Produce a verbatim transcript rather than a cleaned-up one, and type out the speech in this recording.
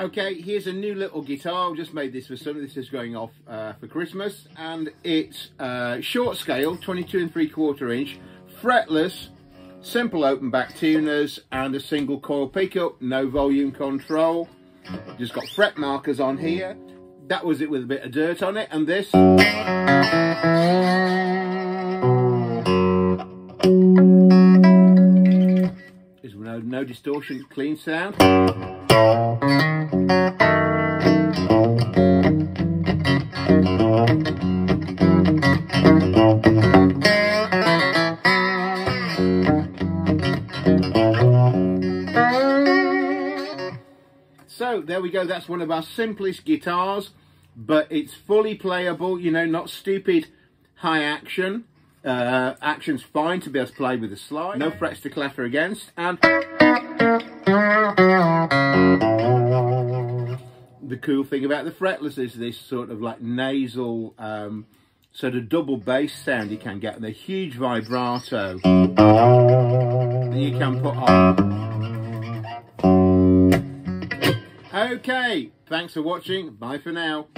Okay, here's a new little guitar. I've just made this for somebody. This is going off uh, for Christmas, and it's uh, short scale, twenty-two and three quarter inch, fretless, simple open back tuners, and a single coil pickup. No volume control. Just got fret markers on here. That was it with a bit of dirt on it, and this. There's no, no distortion, clean sound. So there we go, that's one of our simplest guitars, but it's fully playable, you know, not stupid high action. Uh, action's fine to be able to play with a slide, no frets to clatter against, and the cool thing about the fretless is this sort of like nasal um, sort of double bass sound you can get, and a huge vibrato that you can put on. Okay, thanks for watching, bye for now.